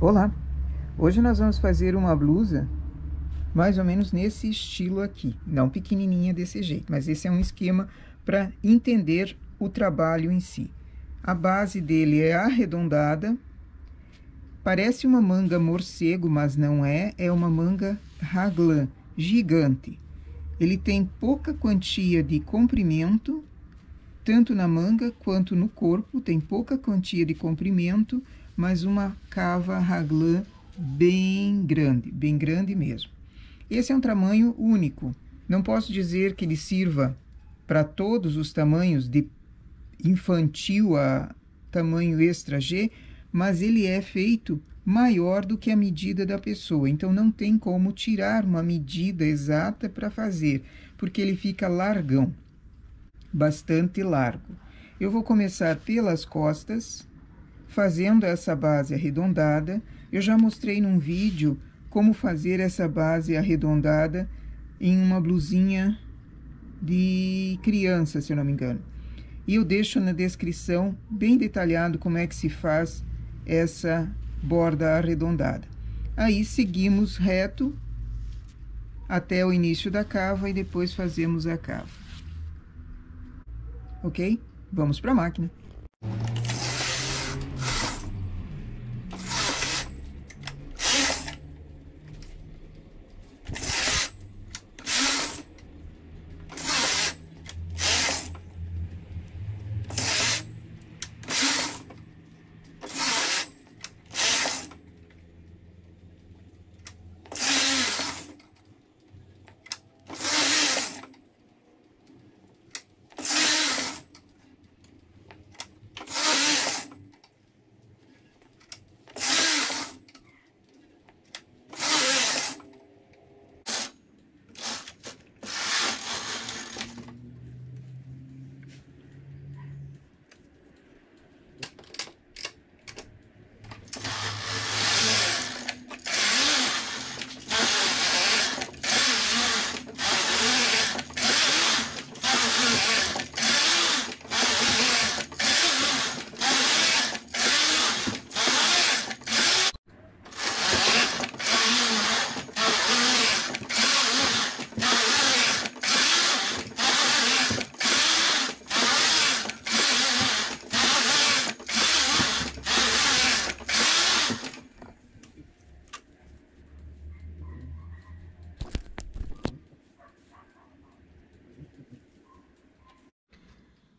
Olá! Hoje nós vamos fazer uma blusa mais ou menos nesse estilo aqui, não pequenininha desse jeito, mas esse é um esquema para entender o trabalho em si. A base dele é arredondada, parece uma manga morcego, mas não é, é uma manga raglan, gigante. Ele tem pouca quantia de comprimento, tanto na manga quanto no corpo, tem pouca quantia de comprimento, mas uma cava raglan bem grande mesmo. Esse é um tamanho único. Não posso dizer que ele sirva para todos os tamanhos, de infantil a tamanho extra G, mas ele é feito maior do que a medida da pessoa. Então, não tem como tirar uma medida exata para fazer, porque ele fica largão, bastante largo. Eu vou começar pelas costas, fazendo essa base arredondada. Eu já mostrei num vídeo como fazer essa base arredondada em uma blusinha de criança, se eu não me engano. E eu deixo na descrição bem detalhado como é que se faz essa borda arredondada. Aí, seguimos reto até o início da cava e depois fazemos a cava. Ok? Vamos para a máquina.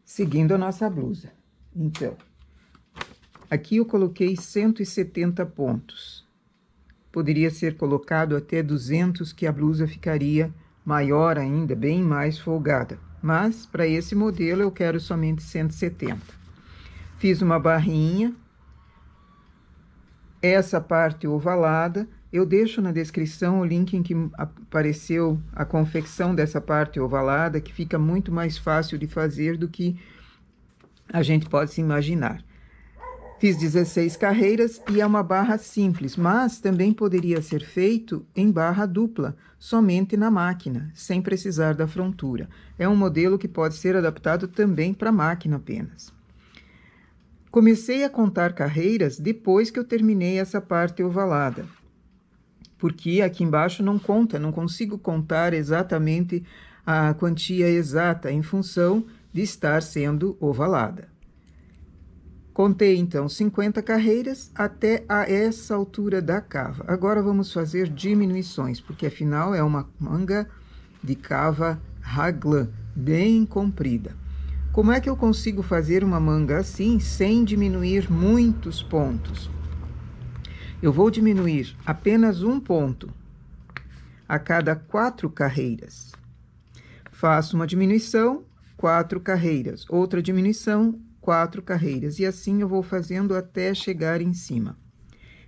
Seguindo a nossa blusa. Então, aqui eu coloquei 170 pontos. Poderia ser colocado até 200, que a blusa ficaria maior ainda, bem mais folgada. Mas, para esse modelo, eu quero somente 170. Fiz uma barrinha. Essa parte ovalada, eu deixo na descrição o link em que apareceu a confecção dessa parte ovalada, que fica muito mais fácil de fazer do que a gente pode se imaginar. Fiz 16 carreiras e é uma barra simples, mas também poderia ser feito em barra dupla, somente na máquina, sem precisar da frontura. É um modelo que pode ser adaptado também para máquina apenas. Comecei a contar carreiras depois que eu terminei essa parte ovalada, porque aqui embaixo não conta, não consigo contar exatamente a quantia exata em função de estar sendo ovalada. Contei, então, 50 carreiras até a essa altura da cava. Agora, vamos fazer diminuições, porque afinal é uma manga de cava raglan, bem comprida. Como é que eu consigo fazer uma manga assim sem diminuir muitos pontos? Eu vou diminuir apenas um ponto a cada 4 carreiras. Faço uma diminuição, 4 carreiras, outra diminuição, 4 carreiras. E assim eu vou fazendo até chegar em cima.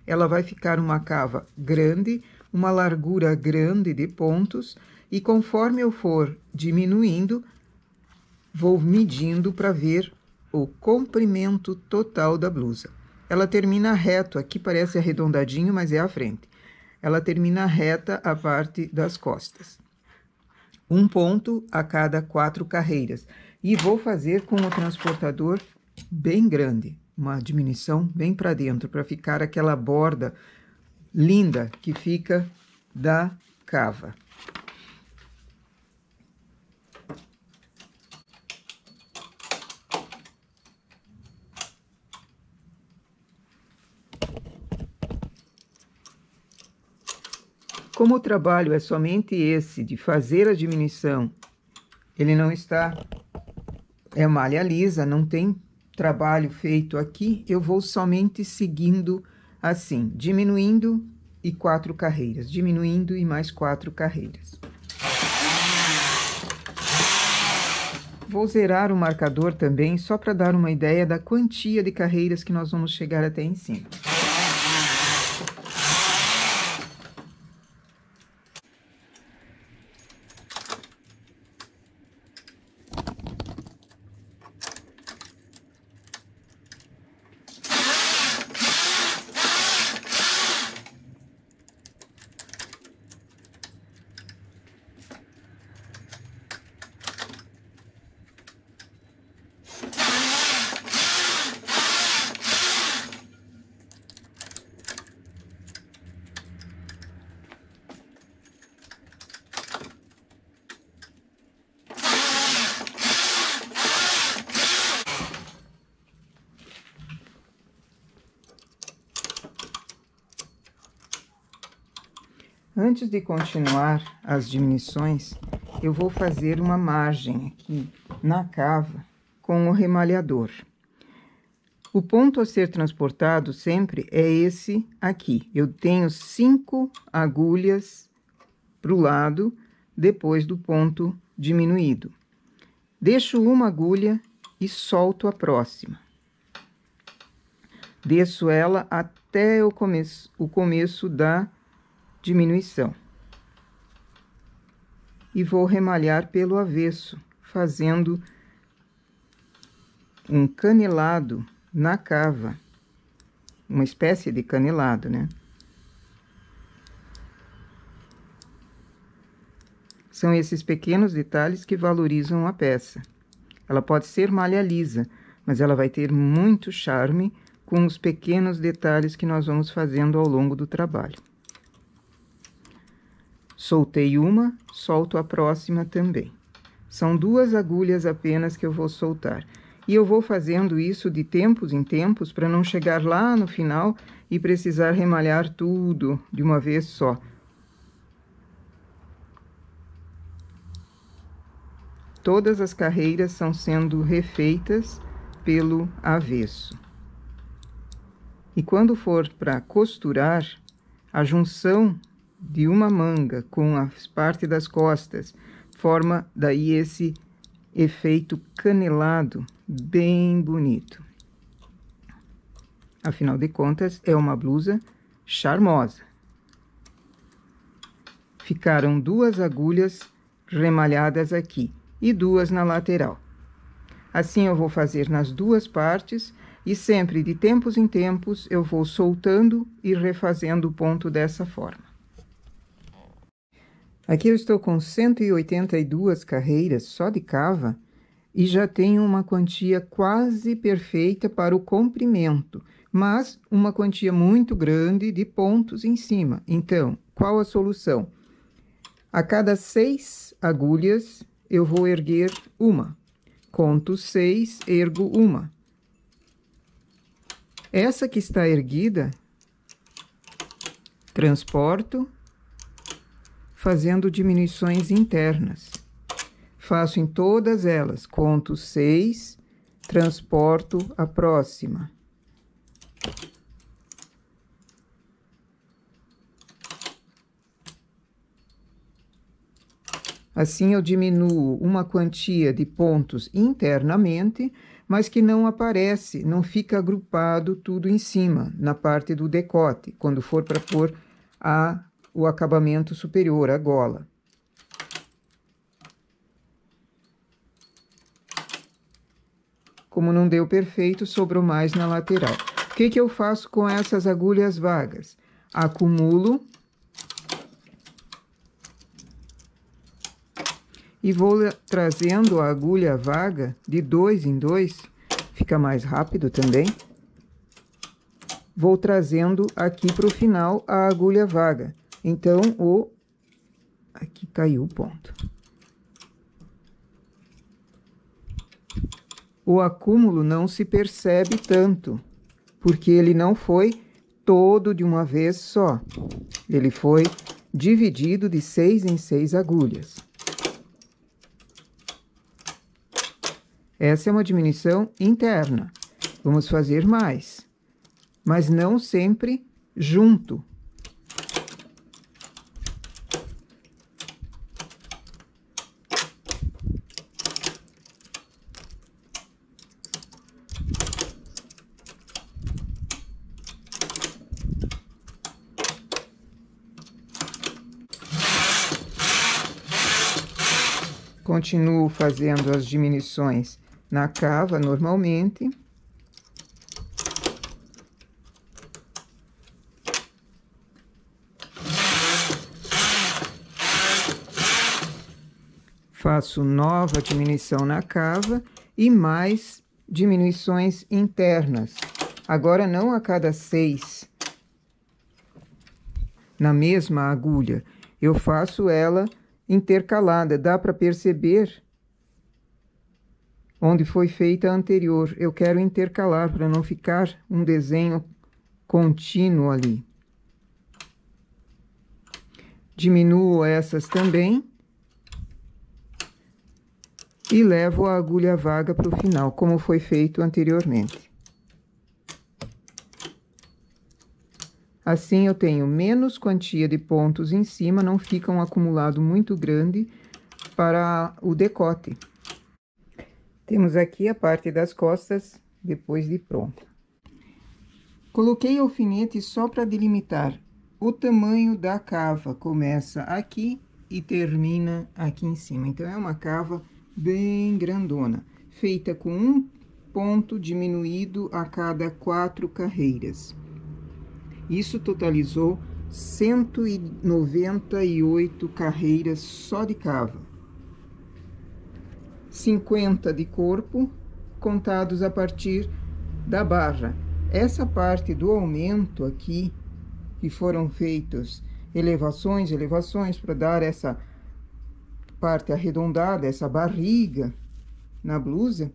Ela vai ficar uma cava grande, uma largura grande de pontos. E conforme eu for diminuindo, vou medindo para ver o comprimento total da blusa. Ela termina reto, aqui parece arredondadinho, mas é a frente. Ela termina reta a parte das costas. Um ponto a cada 4 carreiras. E vou fazer com o transportador bem grande, uma diminuição bem para dentro, para ficar aquela borda linda que fica da cava. Como o trabalho é somente esse de fazer a diminuição, ele não está, é malha lisa, não tem trabalho feito aqui, eu vou somente seguindo assim, diminuindo e 4 carreiras, diminuindo e mais 4 carreiras. Vou zerar o marcador também, só para dar uma ideia da quantia de carreiras que nós vamos chegar até em cima. Antes de continuar as diminuições, eu vou fazer uma margem aqui na cava com o remalhador. O ponto a ser transportado sempre é esse aqui. Eu tenho 5 agulhas para o lado, depois do ponto diminuído. Deixo uma agulha e solto a próxima. Desço ela até o começo da diminuição. E vou remalhar pelo avesso, fazendo um canelado na cava, uma espécie de canelado, né? São esses pequenos detalhes que valorizam a peça. Ela pode ser malha lisa, mas ela vai ter muito charme com os pequenos detalhes que nós vamos fazendo ao longo do trabalho. Soltei uma, solto a próxima também. São 2 agulhas apenas que eu vou soltar. E eu vou fazendo isso de tempos em tempos para não chegar lá no final e precisar remalhar tudo de uma vez só. Todas as carreiras são sendo refeitas pelo avesso. E quando for para costurar, a junção de uma manga com a parte das costas, forma daí esse efeito canelado bem bonito. Afinal de contas, é uma blusa charmosa. Ficaram 2 agulhas remalhadas aqui e 2 na lateral. Assim eu vou fazer nas 2 partes e sempre de tempos em tempos eu vou soltando e refazendo o ponto dessa forma. Aqui eu estou com 182 carreiras só de cava e já tenho uma quantia quase perfeita para o comprimento, mas uma quantia muito grande de pontos em cima. Então, qual a solução? A cada 6 agulhas eu vou erguer uma. Conto 6, ergo uma. Essa que está erguida, transporto, fazendo diminuições internas. Faço em todas elas, conto 6, transporto a próxima. Assim eu diminuo uma quantia de pontos internamente, mas que não aparece, não fica agrupado tudo em cima, na parte do decote, quando for para pôr o acabamento superior, a gola. Como não deu perfeito, sobrou mais na lateral. O que que eu faço com essas agulhas vagas? Acumulo e vou trazendo a agulha vaga de 2 em 2, fica mais rápido também, vou trazendo aqui para o final a agulha vaga. Então, aqui caiu o ponto. O acúmulo não se percebe tanto, porque ele não foi todo de uma vez só. Ele foi dividido de 6 em 6 agulhas. Essa é uma diminuição interna. Vamos fazer mais, mas não sempre junto. Continuo fazendo as diminuições na cava normalmente. Faço nova diminuição na cava e mais diminuições internas. Agora, não a cada 6 na mesma agulha, eu faço ela intercalada. Dá para perceber onde foi feita a anterior. Eu quero intercalar para não ficar um desenho contínuo ali. Diminuo essas também e levo a agulha vaga para o final, como foi feito anteriormente. Assim, eu tenho menos quantia de pontos em cima, não fica um acumulado muito grande para o decote. Temos aqui a parte das costas, depois de pronta. Coloquei alfinete só para delimitar o tamanho da cava. Começa aqui e termina aqui em cima. Então, é uma cava bem grandona, feita com um ponto diminuído a cada 4 carreiras. Isso totalizou 198 carreiras só de cava. 50 de corpo, contados a partir da barra. Essa parte do aumento aqui, que foram feitos elevações, para dar essa parte arredondada, essa barriga na blusa,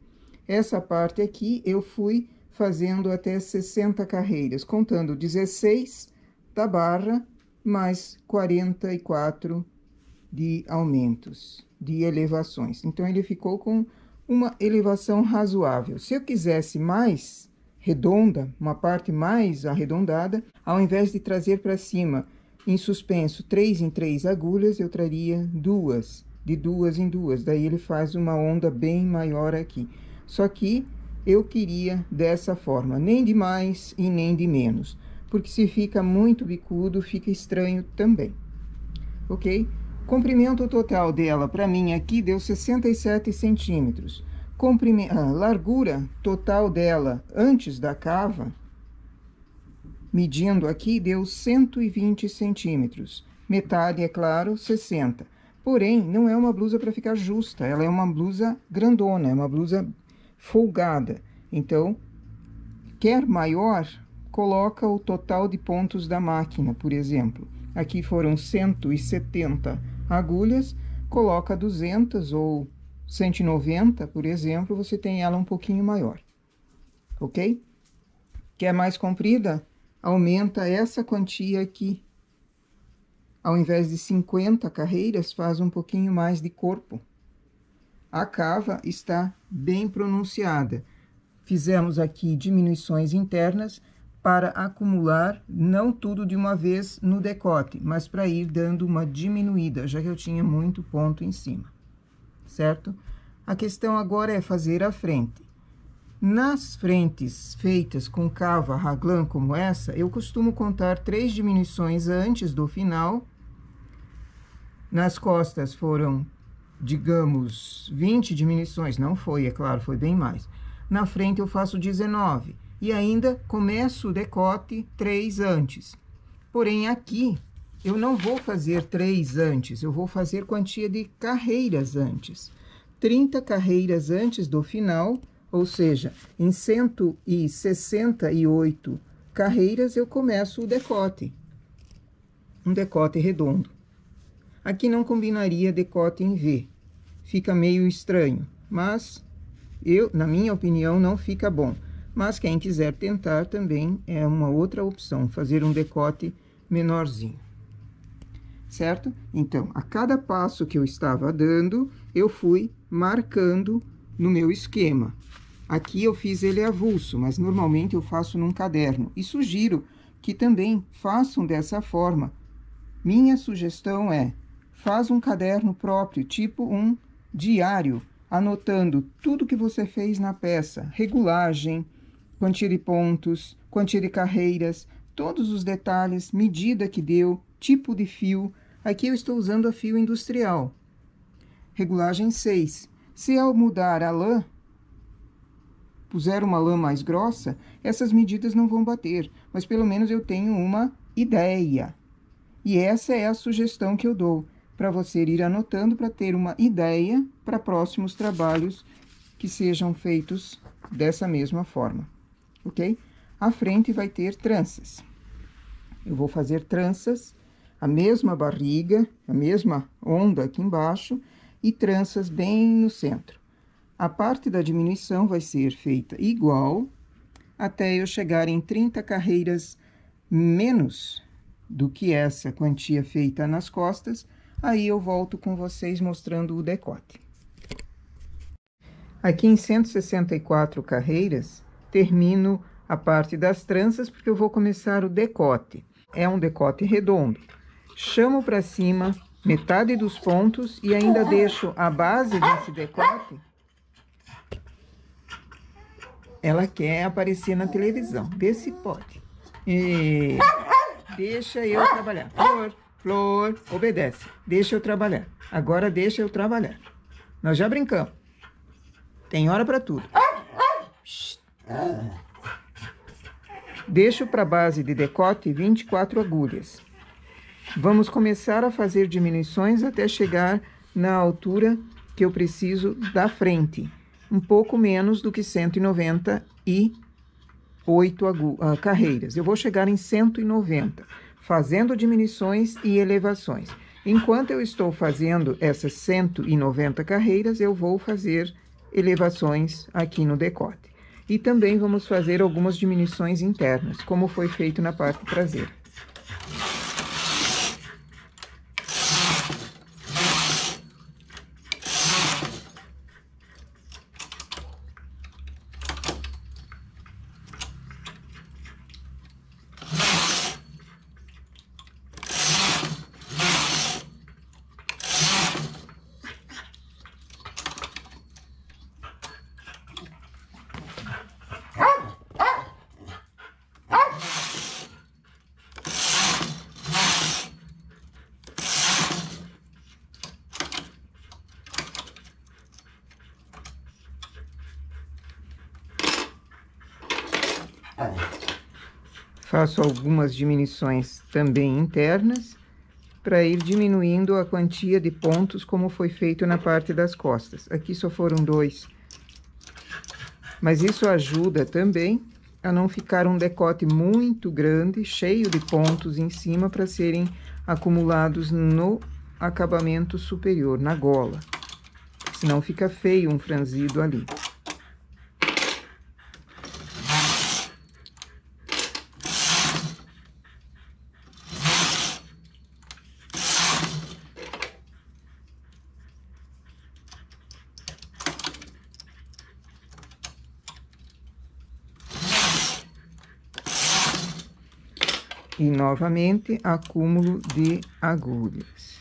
essa parte aqui eu fui fazendo até 60 carreiras, contando 16 da barra, mais 44 de aumentos, de elevações. Então, ele ficou com uma elevação razoável. Se eu quisesse mais redonda, uma parte mais arredondada, ao invés de trazer para cima em suspenso 3 em 3 agulhas, eu traria 2, de 2 em 2. Daí, ele faz uma onda bem maior aqui. Só que eu queria dessa forma, nem de mais e nem de menos, porque se fica muito bicudo, fica estranho também, ok? Comprimento total dela, para mim, aqui, deu 67 centímetros. Largura total dela, antes da cava, medindo aqui, deu 120 centímetros. Metade, é claro, 60. Porém, não é uma blusa para ficar justa, ela é uma blusa grandona, é uma blusa folgada. Então, quer maior, coloca o total de pontos da máquina, por exemplo. Aqui foram 170 agulhas, coloca 200 ou 190, por exemplo, você tem ela um pouquinho maior, ok? Quer mais comprida? Aumenta essa quantia aqui. Ao invés de 50 carreiras, faz um pouquinho mais de corpo. A cava está bem pronunciada. Fizemos aqui diminuições internas para acumular, não tudo de uma vez no decote, mas para ir dando uma diminuída, já que eu tinha muito ponto em cima, certo? A questão agora é fazer a frente. Nas frentes feitas com cava raglan como essa, eu costumo contar 3 diminuições antes do final. Nas costas foram, digamos, 20 diminuições, não foi, é claro, foi bem mais. Na frente eu faço 19 e ainda começo o decote 3 antes. Porém, aqui eu não vou fazer 3 antes, eu vou fazer quantia de carreiras antes. 30 carreiras antes do final, ou seja, em 168 carreiras, eu começo o decote. Um decote redondo. Aqui não combinaria decote em V. Fica meio estranho, mas eu, na minha opinião, não fica bom. Mas quem quiser tentar também é uma outra opção, fazer um decote menorzinho. Certo? Então, a cada passo que eu estava dando, eu fui marcando no meu esquema. Aqui eu fiz ele avulso, mas normalmente eu faço num caderno. E sugiro que também façam dessa forma. Minha sugestão é, faz um caderno próprio, tipo um diário, anotando tudo que você fez na peça. Regulagem, quantire pontos, quantire carreiras, todos os detalhes, medida que deu, tipo de fio. Aqui eu estou usando a fio industrial. Regulagem 6. Se eu mudar a lã, puser uma lã mais grossa, essas medidas não vão bater, mas pelo menos eu tenho uma ideia. E essa é a sugestão que eu dou, para você ir anotando, para ter uma ideia para próximos trabalhos que sejam feitos dessa mesma forma, ok? À frente vai ter tranças. Eu vou fazer tranças, a mesma barriga, a mesma onda aqui embaixo, e tranças bem no centro. A parte da diminuição vai ser feita igual, até eu chegar em 30 carreiras menos do que essa quantia feita nas costas. Aí eu volto com vocês mostrando o decote. Aqui em 164 carreiras, termino a parte das tranças, porque eu vou começar o decote. É um decote redondo. Chamo para cima metade dos pontos e ainda deixo a base desse decote. Ela quer aparecer na televisão. Vê se pode. E deixa eu trabalhar. Flor, obedece. Deixa eu trabalhar. Agora deixa eu trabalhar. Nós já brincamos. Tem hora para tudo. Deixo para a base de decote 24 agulhas. Vamos começar a fazer diminuições até chegar na altura que eu preciso da frente. Um pouco menos do que 198 carreiras. Eu vou chegar em 190. Fazendo diminuições e elevações. Enquanto eu estou fazendo essas 190 carreiras, eu vou fazer elevações aqui no decote. E também vamos fazer algumas diminuições internas, como foi feito na parte traseira. Faço algumas diminuições também internas, para ir diminuindo a quantia de pontos, como foi feito na parte das costas. Aqui só foram 2. Mas isso ajuda também a não ficar um decote muito grande, cheio de pontos em cima, para serem acumulados no acabamento superior, na gola. Senão fica feio um franzido ali. E, novamente, acúmulo de agulhas.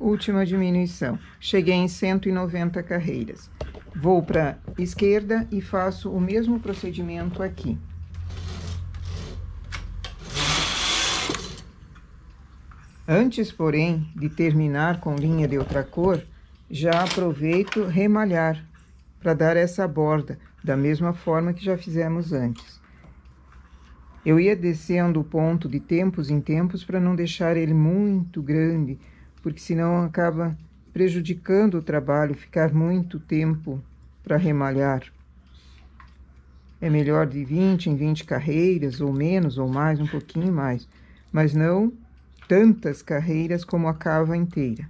última diminuição. Cheguei em 190 carreiras. Vou para a esquerda e faço o mesmo procedimento aqui. Antes, porém, de terminar com linha de outra cor, já aproveito remalhar para dar essa borda, da mesma forma que já fizemos antes. Eu ia descendo o ponto de tempos em tempos para não deixar ele muito grande, porque senão acaba prejudicando o trabalho, ficar muito tempo para remalhar. É melhor de 20 em 20 carreiras, ou menos, ou mais, um pouquinho mais, mas não tantas carreiras como a cava inteira.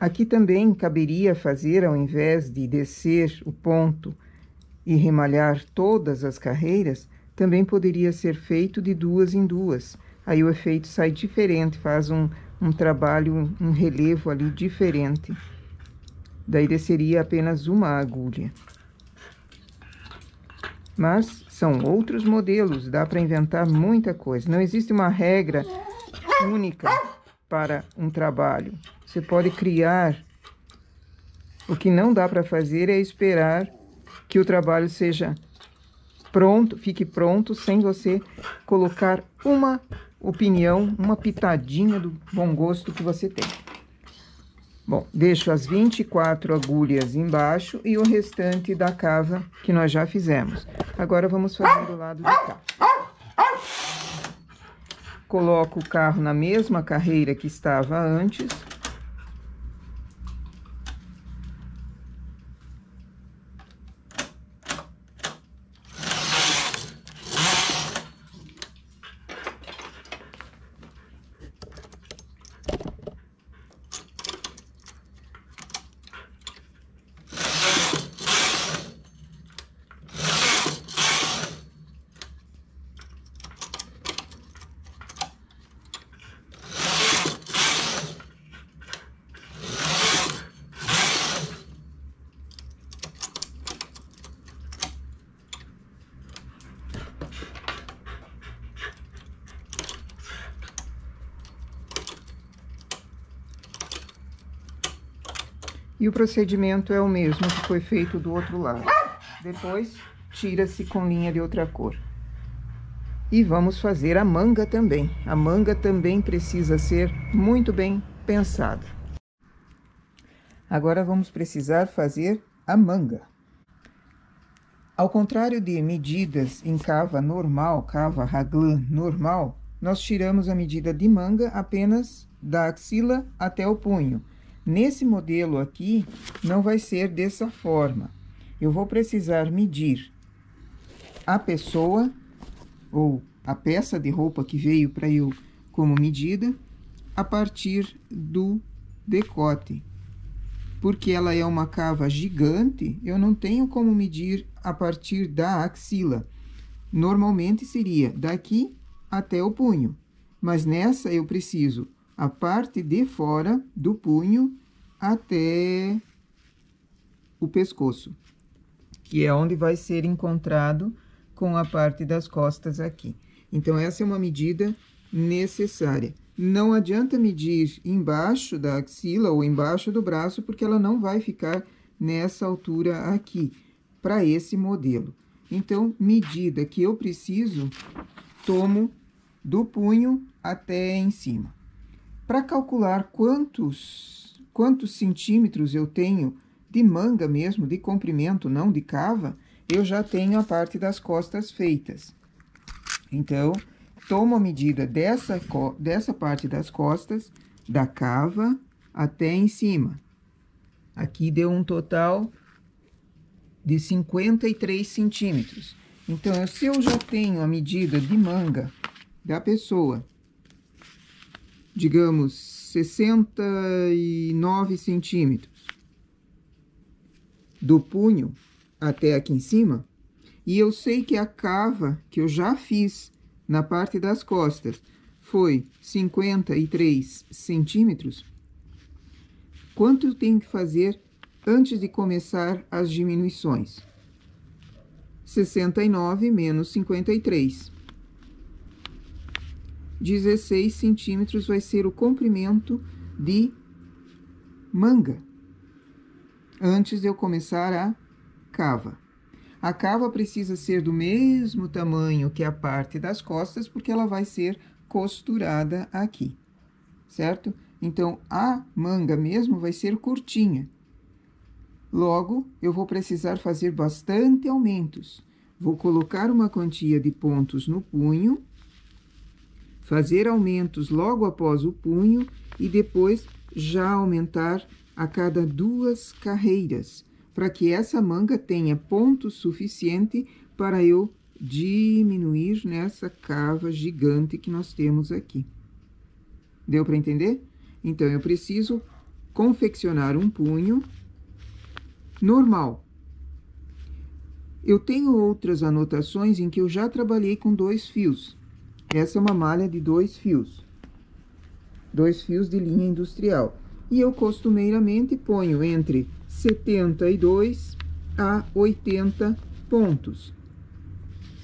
Aqui também caberia fazer, ao invés de descer o ponto e remalhar todas as carreiras, também poderia ser feito de duas em duas. Aí o efeito sai diferente, faz um trabalho, um relevo ali diferente. Daí desceria apenas uma agulha. Mas são outros modelos, dá para inventar muita coisa. Não existe uma regra única para um trabalho. Você pode criar. O que não dá para fazer é esperar que o trabalho seja pronto, fique pronto, sem você colocar uma opinião, uma pitadinha do bom gosto que você tem. Bom, deixo as 24 agulhas embaixo e o restante da cava que nós já fizemos. Agora vamos fazer do lado de cá. Coloco o carro na mesma carreira que estava antes. E o procedimento é o mesmo que foi feito do outro lado. Depois, tira-se com linha de outra cor. E vamos fazer a manga também. A manga também precisa ser muito bem pensada. Agora vamos precisar fazer a manga. Ao contrário de medidas em cava normal, cava raglan normal, nós tiramos a medida de manga apenas da axila até o punho. Nesse modelo aqui, não vai ser dessa forma. Eu vou precisar medir a pessoa, ou a peça de roupa que veio para eu como medida, a partir do decote. Porque ela é uma cava gigante, eu não tenho como medir a partir da axila. Normalmente seria daqui até o punho, mas nessa eu preciso a parte de fora do punho até o pescoço, que é onde vai ser encontrado com a parte das costas aqui. Então, essa é uma medida necessária. Não adianta medir embaixo da axila ou embaixo do braço, porque ela não vai ficar nessa altura aqui, para esse modelo. Então, medida que eu preciso, tomo do punho até em cima. Para calcular quantos centímetros eu tenho de manga mesmo, de comprimento, não de cava, eu já tenho a parte das costas feitas. Então, tomo a medida dessa parte das costas, da cava até em cima. Aqui deu um total de 53 centímetros. Então, se eu já tenho a medida de manga da pessoa, digamos, 69 centímetros. do punho até aqui em cima, e eu sei que a cava que eu já fiz na parte das costas foi 53 centímetros, quanto eu tenho que fazer antes de começar as diminuições? 69 menos 53. 16 centímetros vai ser o comprimento de manga, antes de eu começar a cava. A cava precisa ser do mesmo tamanho que a parte das costas, porque ela vai ser costurada aqui, certo? Então, a manga mesmo vai ser curtinha. Logo, eu vou precisar fazer bastante aumentos. Vou colocar uma quantia de pontos no punho, fazer aumentos logo após o punho e depois já aumentar a cada 2 carreiras, para que essa manga tenha ponto suficiente para eu diminuir nessa cava gigante que nós temos aqui. Deu para entender? Então, eu preciso confeccionar um punho normal. Eu tenho outras anotações em que eu já trabalhei com 2 fios. Essa é uma malha de 2 fios. 2 fios de linha industrial. E eu costumeiramente ponho entre 72 a 80 pontos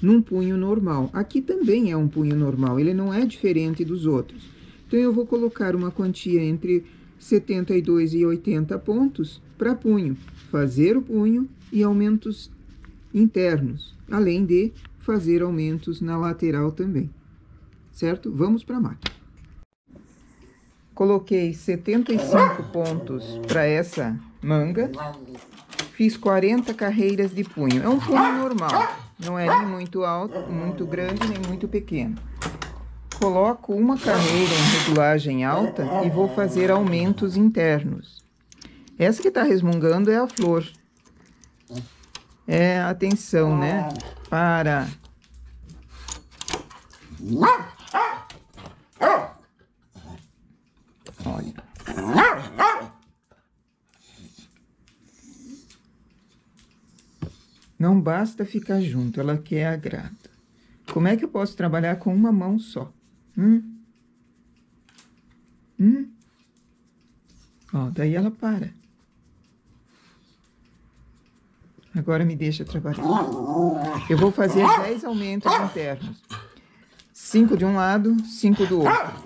num punho normal. Aqui também é um punho normal, ele não é diferente dos outros. Então, eu vou colocar uma quantia entre 72 e 80 pontos para punho, fazer o punho e aumentos internos, além de fazer aumentos na lateral também, certo? Vamos para a máquina. Coloquei 75 pontos para essa manga, fiz 40 carreiras de punho. É um punho normal, não é nem muito alto, muito grande, nem muito pequeno. Coloco uma carreira em regulagem alta e vou fazer aumentos internos. Essa que está resmungando é a flor. É, atenção, né? Para... Olha. Não basta ficar junto, ela quer agrado. Como é que eu posso trabalhar com uma mão só? Ó, daí ela para. Agora me deixa trabalhar. Eu vou fazer 10 aumentos internos. 5 de um lado, 5 do outro.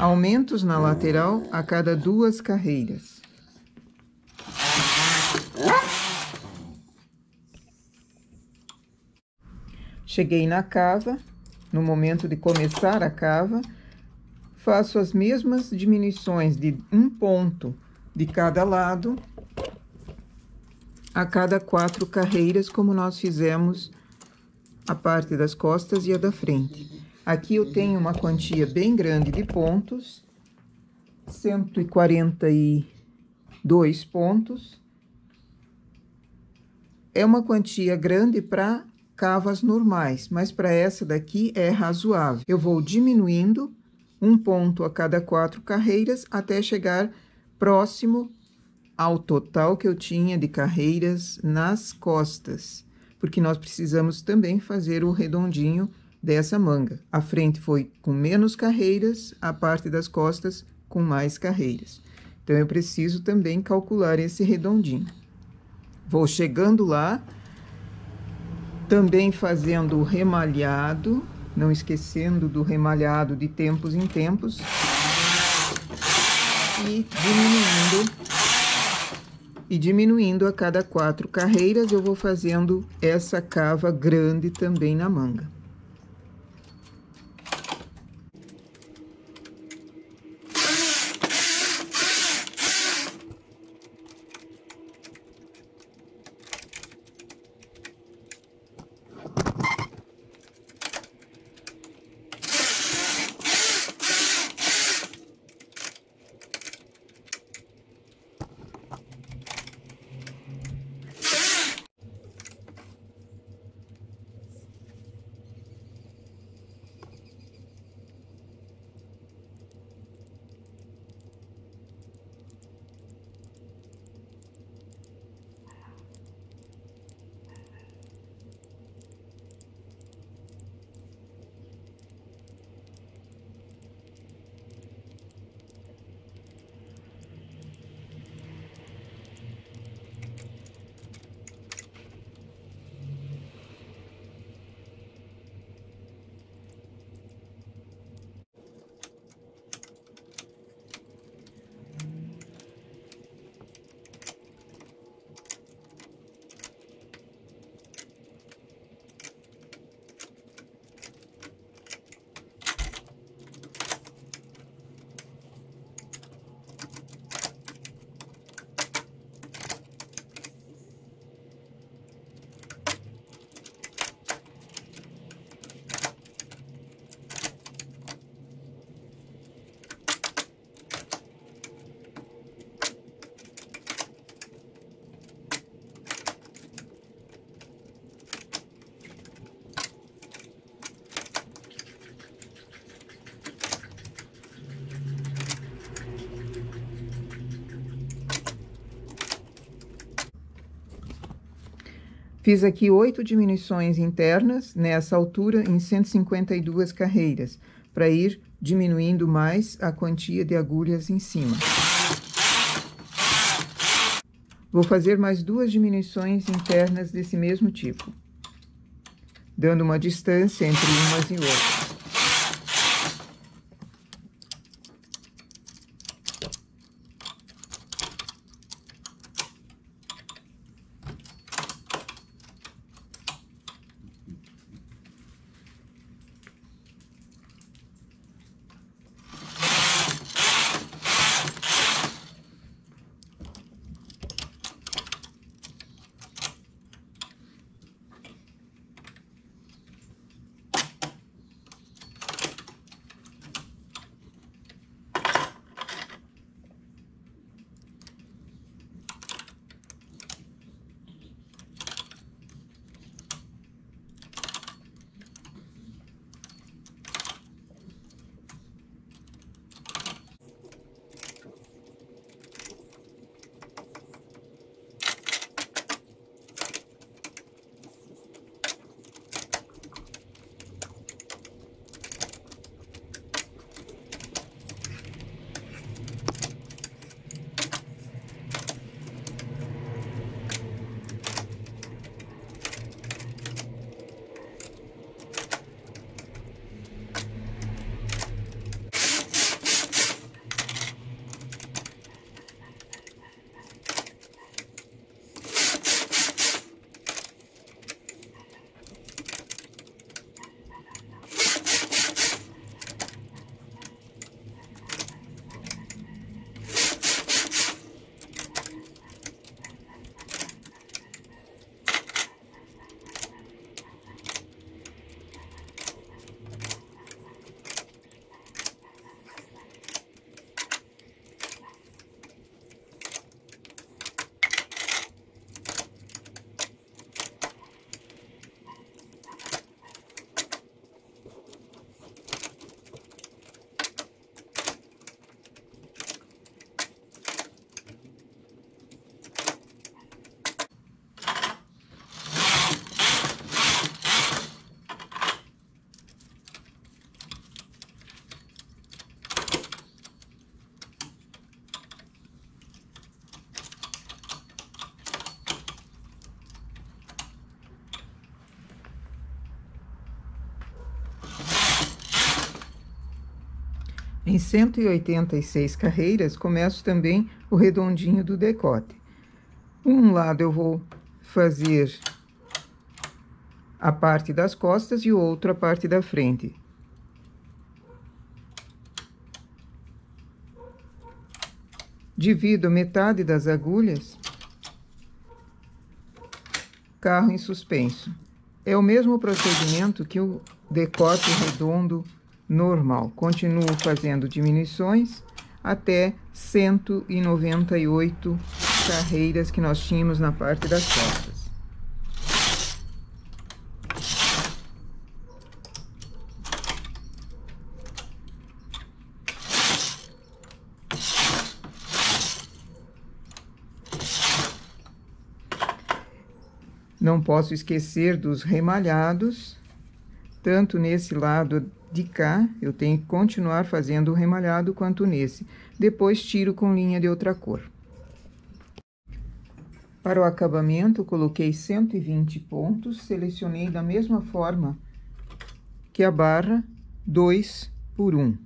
Aumentos na lateral a cada 2 carreiras. Cheguei na cava, no momento de começar a cava, faço as mesmas diminuições de um ponto de cada lado a cada 4 carreiras, como nós fizemos a parte das costas e a da frente. Aqui eu tenho uma quantia bem grande de pontos, 142 pontos. É uma quantia grande para cavas normais, mas para essa daqui é razoável. Eu vou diminuindo um ponto a cada 4 carreiras até chegar próximo ao total que eu tinha de carreiras nas costas, porque nós precisamos também fazer o redondinho dessa manga. A frente foi com menos carreiras, a parte das costas com mais carreiras. Então, eu preciso também calcular esse redondinho. Vou chegando lá, também fazendo o remalhado não esquecendo do remalhado de tempos em tempos e diminuindo a cada 4 carreiras, eu vou fazendo essa cava grande também na manga. Fiz aqui 8 diminuições internas, nessa altura, em 152 carreiras, para ir diminuindo mais a quantia de agulhas em cima. Vou fazer mais 2 diminuições internas desse mesmo tipo, dando uma distância entre umas e outras. Em 186 carreiras, começo também o redondinho do decote. Um lado eu vou fazer a parte das costas e o outro a parte da frente. Divido metade das agulhas, carro em suspenso. É o mesmo procedimento que o decote redondo normal. Continuo fazendo diminuições até 198 carreiras que nós tínhamos na parte das costas. Não posso esquecer dos remalhados, tanto nesse lado de cá, eu tenho que continuar fazendo o remalhado, quanto nesse. Depois tiro com linha de outra cor. Para o acabamento, coloquei 120 pontos, selecionei da mesma forma que a barra, 2 por 1.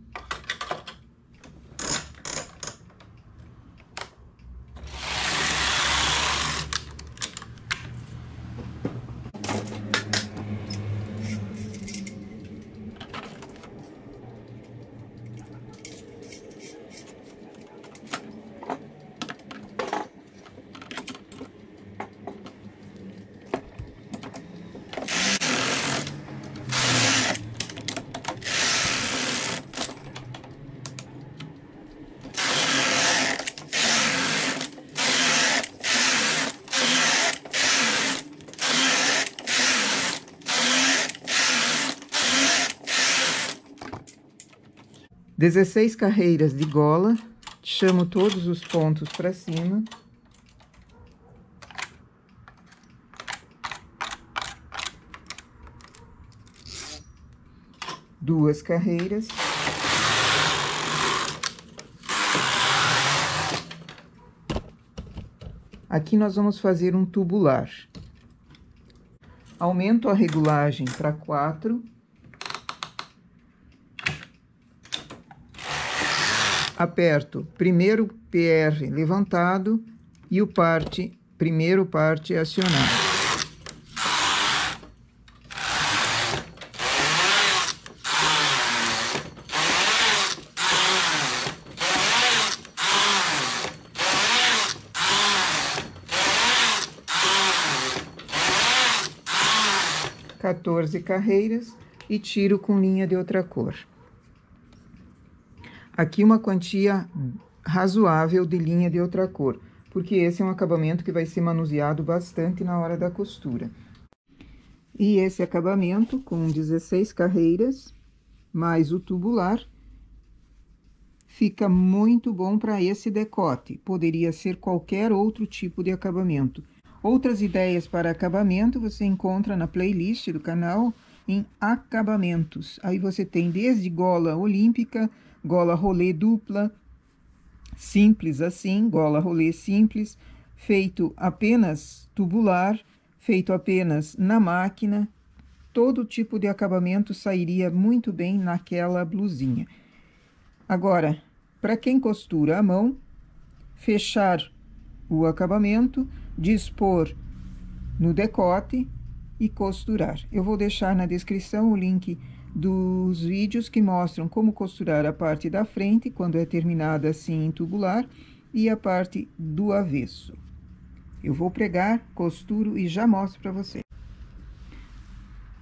Dezesseis carreiras de gola, chamo todos os pontos para cima. Duas carreiras. Aqui nós vamos fazer um tubular. Aumento a regulagem para 4. Aperto primeiro PR levantado e o primeiro parte acionado. Quatorze carreiras e tiro com linha de outra cor. Aqui uma quantia razoável de linha de outra cor, porque esse é um acabamento que vai ser manuseado bastante na hora da costura. E esse acabamento com 16 carreiras, mais o tubular, fica muito bom para esse decote. Poderia ser qualquer outro tipo de acabamento. Outras ideias para acabamento você encontra na playlist do canal em acabamentos. Aí você tem desde gola olímpica, gola rolê dupla, simples assim, gola rolê simples, feito apenas tubular, feito apenas na máquina. Todo tipo de acabamento sairia muito bem naquela blusinha. Agora, para quem costura à mão, fechar o acabamento, dispor no decote e costurar. Eu vou deixar na descrição o link dos vídeos que mostram como costurar a parte da frente, quando é terminada assim em tubular, e a parte do avesso. Eu vou pregar, costuro e já mostro para você.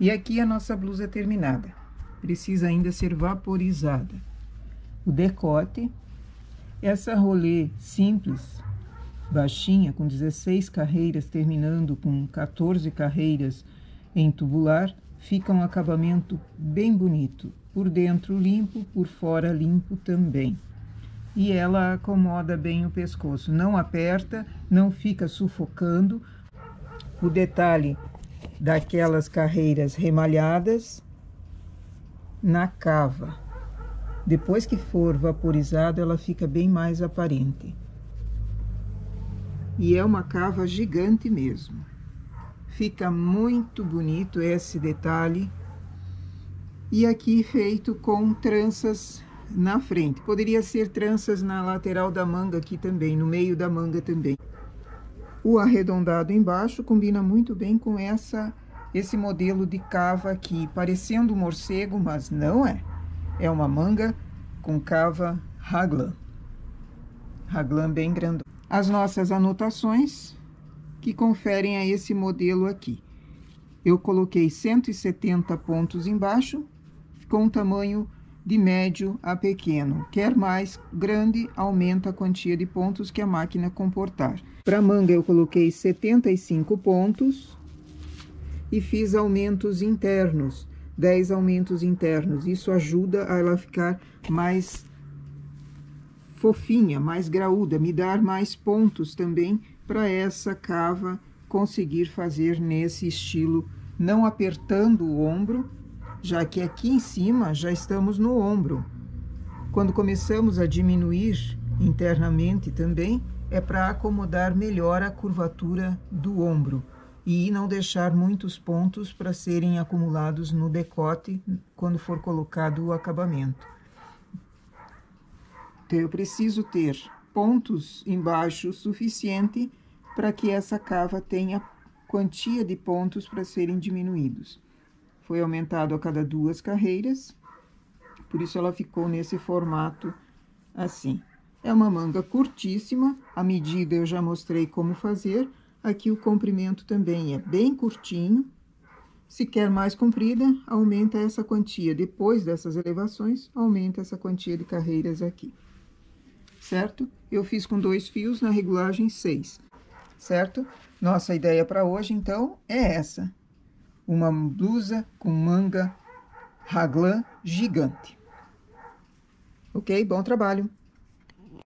E aqui a nossa blusa terminada. Precisa ainda ser vaporizada. O decote, essa rolê simples, baixinha, com 16 carreiras, terminando com 14 carreiras em tubular, fica um acabamento bem bonito, por dentro limpo, por fora limpo também. E ela acomoda bem o pescoço, não aperta, não fica sufocando. O detalhe daquelas carreiras remalhadas na cava. Depois que for vaporizado, ela fica bem mais aparente. E é uma cava gigante mesmo. Fica muito bonito esse detalhe. E aqui feito com tranças na frente. Poderia ser tranças na lateral da manga aqui também, no meio da manga também. O arredondado embaixo combina muito bem com esse modelo de cava aqui, parecendo um morcego, mas não é. É uma manga com cava raglan. Raglan bem grandão. As nossas anotações que conferem a esse modelo aqui. Eu coloquei 170 pontos embaixo, ficou um tamanho de médio a pequeno. Quer mais grande, aumenta a quantia de pontos que a máquina comportar. Para manga eu coloquei 75 pontos e fiz aumentos internos, 10 aumentos internos. Isso ajuda a ela ficar mais fofinha, mais graúda, me dar mais pontos também para essa cava conseguir fazer nesse estilo, não apertando o ombro, já que aqui em cima já estamos no ombro. Quando começamos a diminuir internamente também, é para acomodar melhor a curvatura do ombro e não deixar muitos pontos para serem acumulados no decote quando for colocado o acabamento. Então, eu preciso ter pontos embaixo suficiente para que essa cava tenha quantia de pontos para serem diminuídos. Foi aumentado a cada 2 carreiras, por isso ela ficou nesse formato assim. É uma manga curtíssima, a medida eu já mostrei como fazer. Aqui o comprimento também é bem curtinho. Se quer mais comprida, aumenta essa quantia. Depois dessas elevações, aumenta essa quantia de carreiras aqui, certo? Eu fiz com 2 fios na regulagem 6. Certo? Nossa ideia para hoje, então, é essa. Uma blusa com manga raglan gigante. Ok? Bom trabalho!